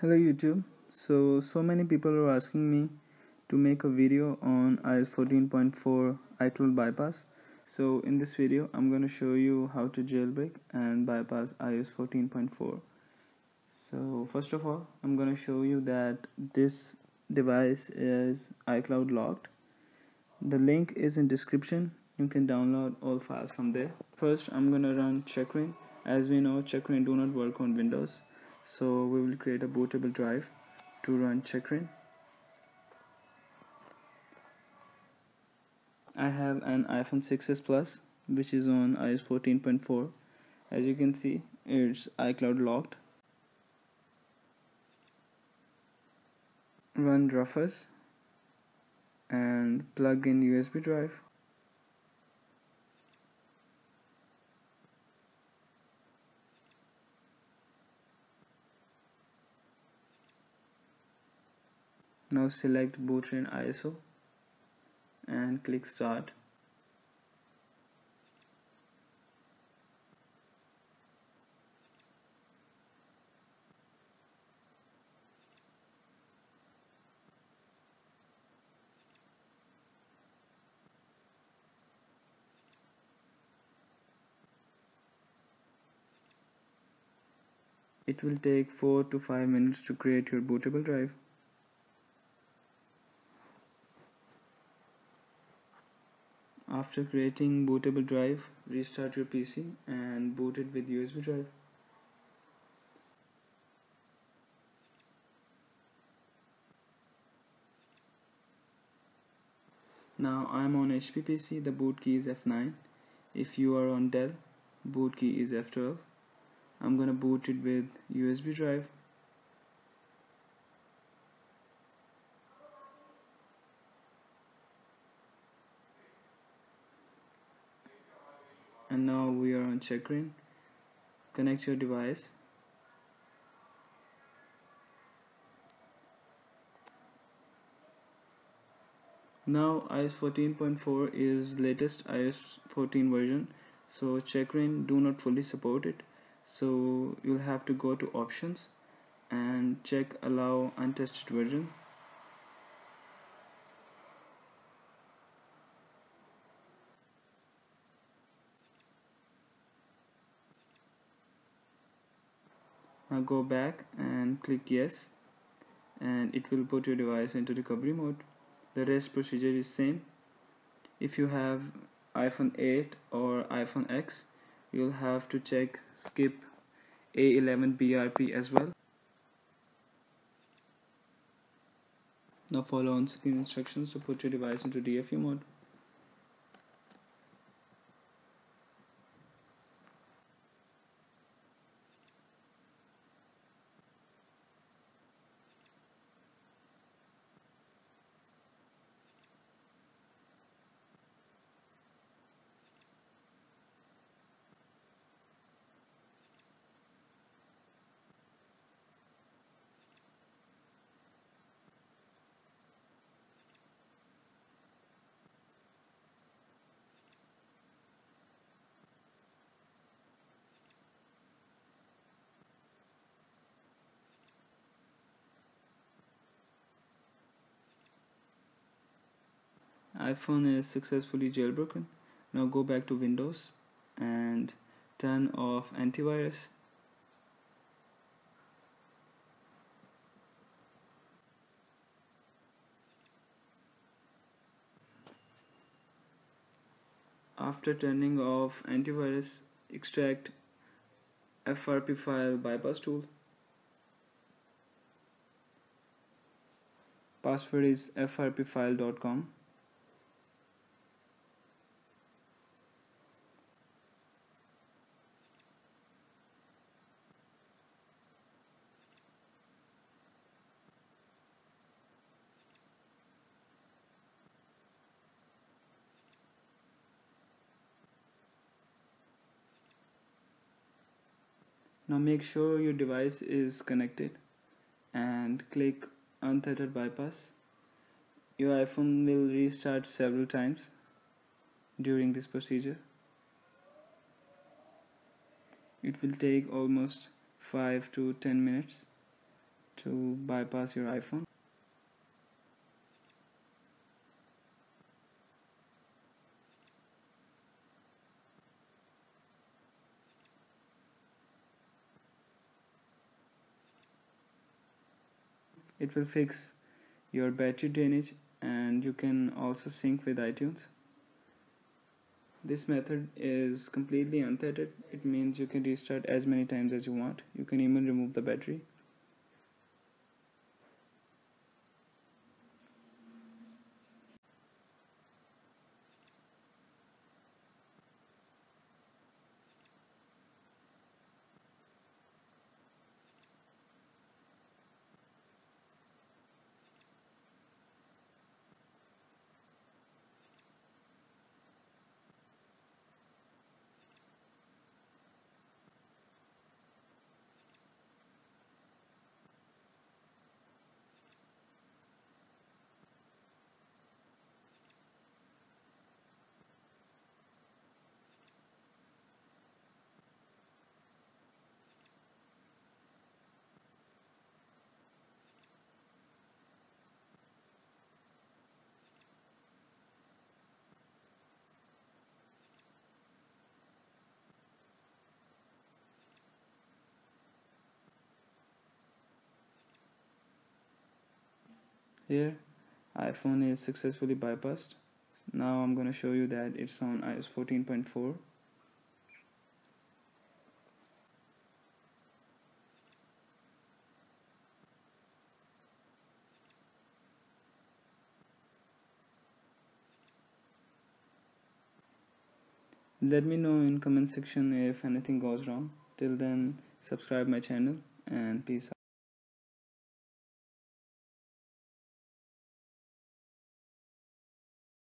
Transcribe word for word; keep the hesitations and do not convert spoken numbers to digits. Hello YouTube. So so many people are asking me to make a video on i O S fourteen point four iCloud bypass. So in this video I'm going to show you how to jailbreak and bypass i O S fourteen point four. So first of all I'm going to show you that this device is iCloud locked. The link is in description. You can download all files from there. First I'm going to run Checkra one. As we know, Checkra one do not work on Windows. So we will create a bootable drive to run Checkra one. I have an iPhone six s Plus which is on i O S fourteen point four. As you can see, it's iCloud locked. Run Rufus and plug in U S B drive. Now select Bootra one I S O and click Start. It will take four to five minutes to create your bootable drive. After creating bootable drive, restart your P C and boot it with U S B drive. Now I'm on H P P C, the boot key is F nine. If you are on Dell, boot key is F twelve. I'm gonna boot it with U S B drive. And now we are on Checkra one. Connect your device. Now i O S fourteen point four is latest i O S fourteen version, so Checkra one do not fully support it. So you'll have to go to options and check allow untested version. Now go back and click yes, and it will put your device into recovery mode. The rest procedure is same. If you have iPhone eight or iPhone ten, you'll have to check skip A eleven B R P as well. Now follow on screen instructions to put your device into D F U mode. iPhone is successfully jailbroken. Now go back to Windows and turn off antivirus. After turning off antivirus, extract F R P file bypass tool. Password is F R P file dot com. Now make sure your device is connected and click untethered bypass. Your iPhone will restart several times during this procedure. It will take almost five to ten minutes to bypass your iPhone. It will fix your battery drainage, and you can also sync with iTunes. This method is completely unthreaded. It means you can restart as many times as you want. You can even remove the battery. Here, iPhone is successfully bypassed. Now I'm going to show you that it's on iOS fourteen point four. Let me know in comment section if anything goes wrong. Till then, subscribe my channel and peace out.